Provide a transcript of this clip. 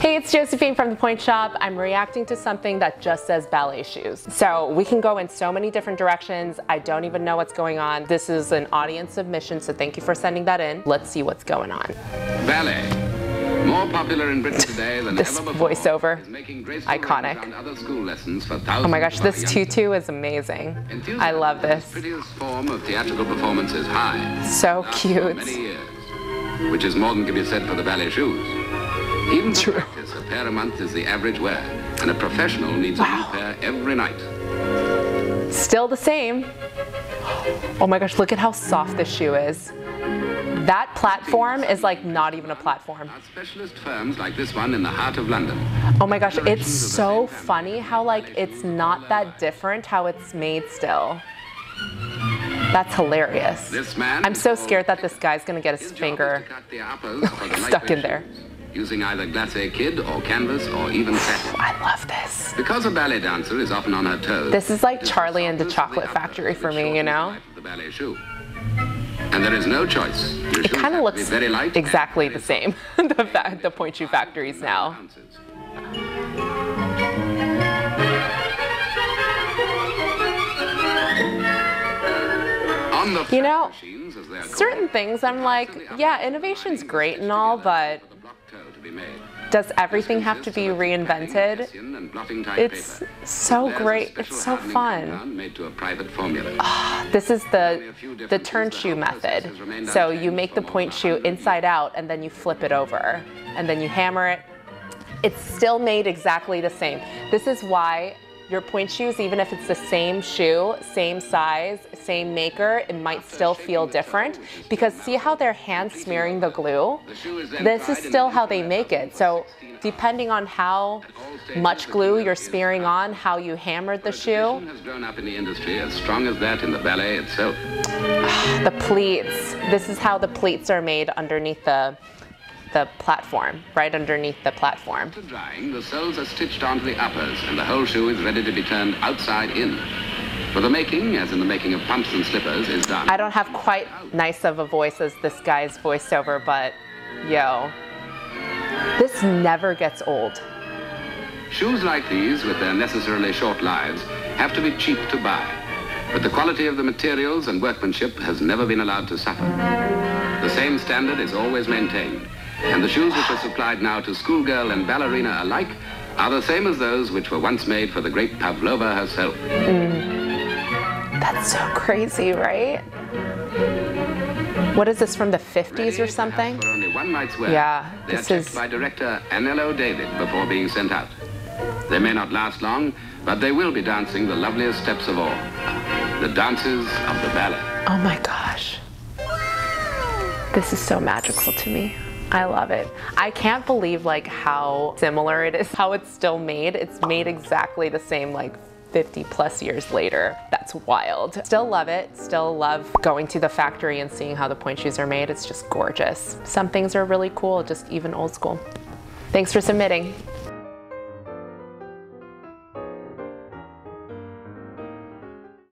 Hey, it's Josephine from The Pointe Shop. I'm reacting to something that just says ballet shoes. So we can go in so many different directions. I don't even know what's going on. This is an audience submission, so thank you for sending that in. Let's see what's going on. Ballet, more popular in Britain today than this ever before, voiceover, iconic. Other school lessons for thousands. Oh my gosh, this tutu is amazing. I love this. Prettiest form of theatrical performance is high. So cute. Many years, which is more than can be said for the ballet shoes. Even for practice, a pair a month is the average wear, and a professional needs a new pair every night. Still the same. Oh my gosh, look at how soft this shoe is. That platform is like not even a platform. Our specialist firms like this one in the heart of London. Oh my gosh, it's so funny how like it's not that different how it's made still. That's hilarious. I'm so scared that this guy's gonna get his finger stuck in there. Using either glacé kid or canvas or even satin. I love this. Because a ballet dancer is often on her toes. This is like Charlie and the Chocolate Factory for me, you know? The ballet shoe. And there is no choice. It kind of looks exactly the same. The Pointe Shoe Factories now. You know, certain things I'm like, yeah, innovation's great and all, but does everything have to be reinvented? It's so great. It's so fun. This is the turn shoe method. So you make the point shoe inside out and then you flip it over and then you hammer it. It's still made exactly the same. This is why your point shoes, even if it's the same shoe, same size, same maker, it might still feel different because see how they're hand smearing the glue? This is still how they make it. So depending on how much glue you're smearing on, how you hammered the shoe. Has grown up in the industry as strong as that in the ballet itself. The pleats. This is how the pleats are made underneath the platform, right underneath the platform. After drying, the soles are stitched onto the uppers and the whole shoe is ready to be turned outside in. For the making, as in the making of pumps and slippers, is done. I don't have quite nice of a voice as this guy's voiceover, but yo, this never gets old. Shoes like these, with their necessarily short lives, have to be cheap to buy. But the quality of the materials and workmanship has never been allowed to suffer. The same standard is always maintained. And the shoes which are supplied now to schoolgirl and ballerina alike are the same as those which were once made for the great Pavlova herself. That's so crazy, right? What is this, from the 50s or something? For only one night's wear. Yeah, they are checked by director Anello David before being sent out. They may not last long, but they will be dancing the loveliest steps of all, the dances of the ballet. Oh my gosh. This is so magical to me. I love it. I can't believe like how similar it is, how it's still made. It's made exactly the same like 50 plus years later. That's wild. Still love it. Still love going to the factory and seeing how the point shoes are made. It's just gorgeous. Some things are really cool, just even old school. Thanks for submitting.